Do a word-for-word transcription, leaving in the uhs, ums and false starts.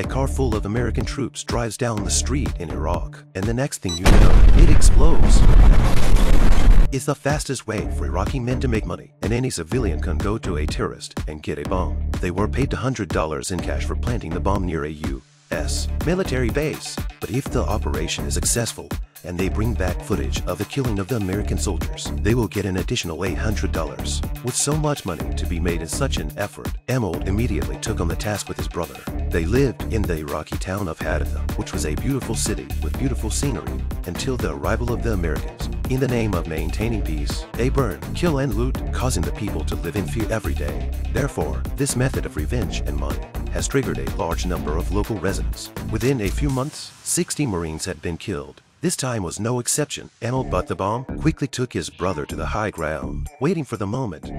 A car full of American troops drives down the street in Iraq, and the next thing you know, it explodes. It's the fastest way for Iraqi men to make money, and any civilian can go to a terrorist and get a bomb. They were paid one hundred dollars in cash for planting the bomb near a U S military base. But if the operation is successful, and they bring back footage of the killing of the American soldiers, they will get an additional eight hundred dollars. With so much money to be made in such an effort, Emold immediately took on the task with his brother. They lived in the Iraqi town of Haditha, which was a beautiful city with beautiful scenery, until the arrival of the Americans. In the name of maintaining peace, they burn, kill and loot, causing the people to live in fear every day. Therefore, this method of revenge and money has triggered a large number of local residents. Within a few months, sixty Marines had been killed. This time was no exception. Abu the Bomb quickly took his brother to the high ground, waiting for the moment